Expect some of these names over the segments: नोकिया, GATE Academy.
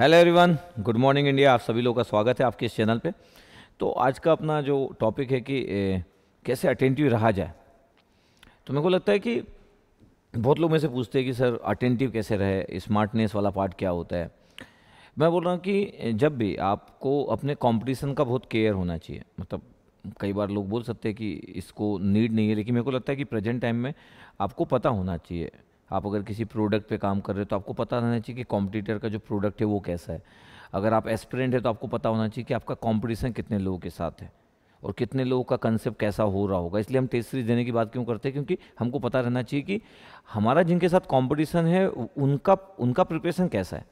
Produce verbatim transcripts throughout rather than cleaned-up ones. Hello everyone, good morning India. आप सभी लोगों का स्वागत है आपके इस चैनल पे। तो आज का अपना जो टॉपिक है कि ए, कैसे अटेंटिव रहा जाए। तो मेरे को लगता है कि बहुत लोग मेरे से पूछते हैं कि सर अटेंटिव कैसे रहे, स्मार्टनेस वाला पार्ट क्या होता है। मैं बोल रहा हूँ कि जब भी आपको अपने कॉम्पिटिशन का बहुत केयर होना चाहिए। मतलब कई बार लोग बोल सकते हैं कि इसको नीड नहीं है, लेकिन मेरे को लगता है कि प्रेजेंट टाइम में आपको पता होना चाहिए। आप अगर किसी प्रोडक्ट पे काम कर रहे हो तो आपको पता होना चाहिए कि कॉम्पिटिटर का जो प्रोडक्ट है वो कैसा है। अगर आप एस्पिरेंट है तो आपको पता होना चाहिए कि आपका कंपटीशन कितने लोगों के साथ है और कितने लोगों का कंसेप्ट कैसा हो रहा होगा। इसलिए हम टेस्ट सीरीज देने की बात क्यों करते हैं, क्योंकि हमको पता रहना चाहिए कि हमारा जिनके साथ कॉम्पिटिशन है उनका उनका प्रिपरेशन कैसा है।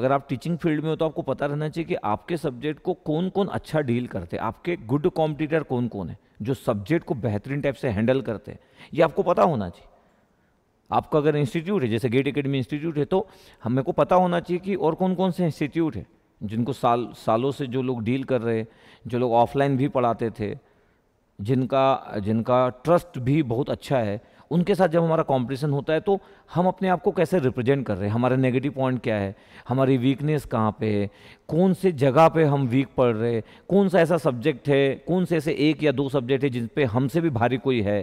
अगर आप टीचिंग फील्ड में हो तो आपको पता रहना चाहिए कि आपके सब्जेक्ट को कौन कौन अच्छा डील करते हैं, आपके गुड कॉम्पिटिटर कौन कौन है जो सब्जेक्ट को बेहतरीन टाइप से हैंडल करते हैं। ये आपको पता होना चाहिए। आपका अगर इंस्टीट्यूट है, जैसे गेट एकेडमी इंस्टीट्यूट है, तो हमें को पता होना चाहिए कि और कौन कौन से इंस्टीट्यूट है जिनको साल सालों से जो लोग डील कर रहे हैं, जो लोग ऑफलाइन भी पढ़ाते थे, जिनका जिनका ट्रस्ट भी बहुत अच्छा है, उनके साथ जब हमारा कंपटीशन होता है तो हम अपने आप को कैसे रिप्रेजेंट कर रहे हैं, हमारा नेगेटिव पॉइंट क्या है, हमारी वीकनेस कहाँ पे है, कौन से जगह पे हम वीक पढ़ रहे हैं, कौन सा ऐसा सब्जेक्ट है, कौन से ऐसे एक या दो सब्जेक्ट है जिन पे हमसे भी भारी कोई है।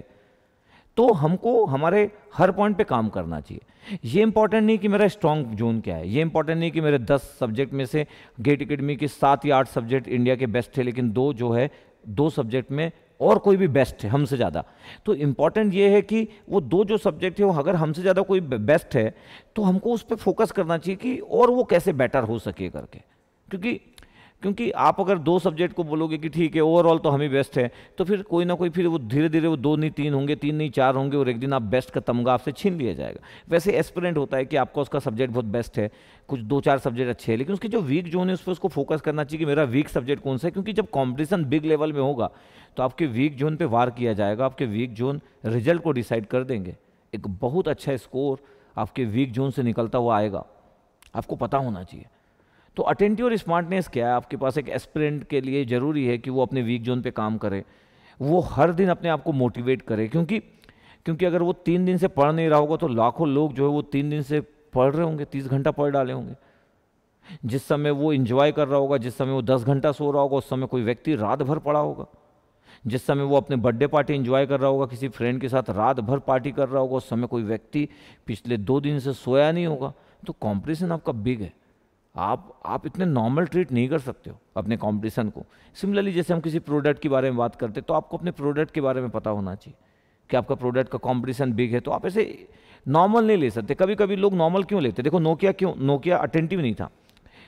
तो हमको हमारे हर पॉइंट पे काम करना चाहिए। ये इंपॉर्टेंट नहीं कि मेरा स्ट्रॉन्ग जोन क्या है, ये इंपॉर्टेंट नहीं कि मेरे दस सब्जेक्ट में से गेट एकेडमी के सात या आठ सब्जेक्ट इंडिया के बेस्ट थे, लेकिन दो जो है दो सब्जेक्ट में और कोई भी बेस्ट है हमसे ज़्यादा। तो इम्पॉर्टेंट ये है कि वो दो जो सब्जेक्ट है वो अगर हमसे ज़्यादा कोई बेस्ट है तो हमको उस पर फोकस करना चाहिए कि और वो कैसे बेटर हो सके करके। क्योंकि क्योंकि आप अगर दो सब्जेक्ट को बोलोगे कि ठीक है ओवरऑल तो हम ही बेस्ट है, तो फिर कोई ना कोई फिर वो धीरे धीरे वो दो नहीं तीन होंगे, तीन नहीं चार होंगे, और एक दिन आप बेस्ट का तमगा आपसे छीन लिया जाएगा। वैसे एस्पिरेंट होता है कि आपका उसका सब्जेक्ट बहुत बेस्ट है, कुछ दो चार सब्जेक्ट अच्छे हैं, लेकिन उसकी जो वीक जोन है उस पर उसको फोकस करना चाहिए कि मेरा वीक सब्जेक्ट कौन सा है। क्योंकि जब कॉम्पिटिशन बिग लेवल में होगा तो आपके वीक जोन पर वार किया जाएगा। आपके वीक जोन रिजल्ट को डिसाइड कर देंगे। एक बहुत अच्छा स्कोर आपके वीक जोन से निकलता हुआ आएगा, आपको पता होना चाहिए। तो अटेंटिव और स्मार्टनेस क्या है, आपके पास एक एस्पिरेंट के लिए ज़रूरी है कि वो अपने वीक जोन पे काम करे, वो हर दिन अपने आप को मोटिवेट करे। क्योंकि क्योंकि अगर वो तीन दिन से पढ़ नहीं रहा होगा तो लाखों लोग जो है वो तीन दिन से पढ़ रहे होंगे, तीस घंटा पढ़ डाले होंगे। जिस समय वो इंजॉय कर रहा होगा, जिस समय वो दस घंटा सो रहा होगा, उस समय कोई व्यक्ति रात भर पढ़ा होगा। जिस समय वो अपने बर्थडे पार्टी एंजॉय कर रहा होगा, किसी फ्रेंड के साथ रात भर पार्टी कर रहा होगा, उस समय कोई व्यक्ति पिछले दो दिन से सोया नहीं होगा। तो कॉम्पिटिशन आपका बिग है, आप आप इतने नॉर्मल ट्रीट नहीं कर सकते हो अपने कंपटीशन को। सिमिलरली जैसे हम किसी प्रोडक्ट के बारे में बात करते हैं तो आपको अपने प्रोडक्ट के बारे में पता होना चाहिए कि आपका प्रोडक्ट का कंपटीशन बिग है, तो आप ऐसे नॉर्मल नहीं ले सकते। कभी कभी लोग नॉर्मल क्यों लेते हैं? देखो नोकिया क्यों, नोकिया अटेंटिव नहीं था।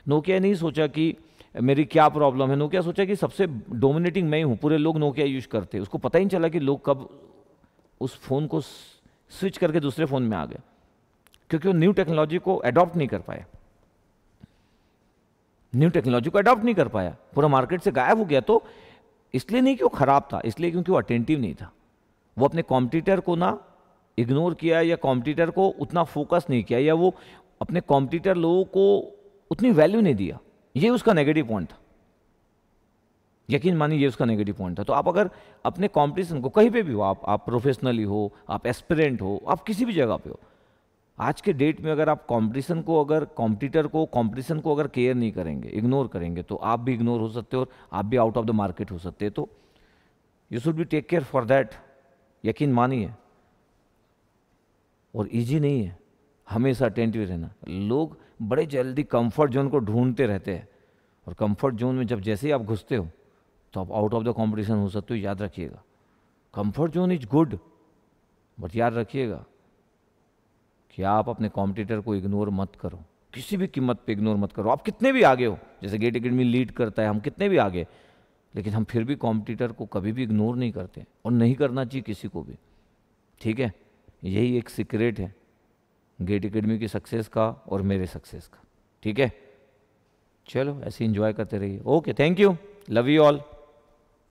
नोकिया नहीं सोचा कि मेरी क्या प्रॉब्लम है, नोकिया सोचा कि सबसे डोमिनेटिंग मैं ही हूँ, पूरे लोग नोकिया यूज करते। उसको पता ही नहीं चला कि लोग कब उस फ़ोन को स्विच करके दूसरे फ़ोन में आ गए, क्योंकि वो न्यू टेक्नोलॉजी को अडॉप्ट नहीं कर पाए, न्यू टेक्नोलॉजी को अडॉप्ट नहीं कर पाया, पूरा मार्केट से गायब हो गया। तो इसलिए नहीं कि वो ख़राब था, इसलिए क्योंकि वो अटेंटिव नहीं था। वो अपने कॉम्पिटिटर को ना इग्नोर किया या कॉम्पिटिटर को उतना फोकस नहीं किया या वो अपने कॉम्पिटिटर लोगों को उतनी वैल्यू नहीं दिया। ये उसका नेगेटिव पॉइंट था, यकीन मानिए ये उसका नेगेटिव पॉइंट था। तो आप अगर अपने कॉम्पिटिशन को कहीं पर भी हो, आप आप प्रोफेशनली हो, आप एस्पिरेंट हो, आप किसी भी जगह पर हो, आज के डेट में अगर आप कंपटीशन को अगर कंपटीटर को कंपटीशन को अगर केयर नहीं करेंगे, इग्नोर करेंगे, तो आप भी इग्नोर हो सकते हो और आप भी आउट ऑफ द मार्केट हो सकते हैं। तो you should be take care for that, यकीन मानिए। और इजी नहीं है हमेशा अटेंटिव रहना। लोग बड़े जल्दी कंफर्ट जोन को ढूंढते रहते हैं और कंफर्ट जोन में जब जैसे ही आप घुसते हो तो आप आउट ऑफ द कॉम्पिटिशन हो सकते हो। याद रखिएगा, comfort zone is good, but याद रखिएगा कि आप अपने कॉम्पिटिटर को इग्नोर मत करो, किसी भी कीमत पे इग्नोर मत करो। आप कितने भी आगे हो, जैसे गेट एकेडमी लीड करता है, हम कितने भी आगे, लेकिन हम फिर भी कॉम्पिटिटर को कभी भी इग्नोर नहीं करते और नहीं करना चाहिए किसी को भी, ठीक है। यही एक सीक्रेट है गेट एकेडमी की सक्सेस का और मेरे सक्सेस का, ठीक है। चलो ऐसे इंजॉय करते रहिए। Okay, thank you, love you all.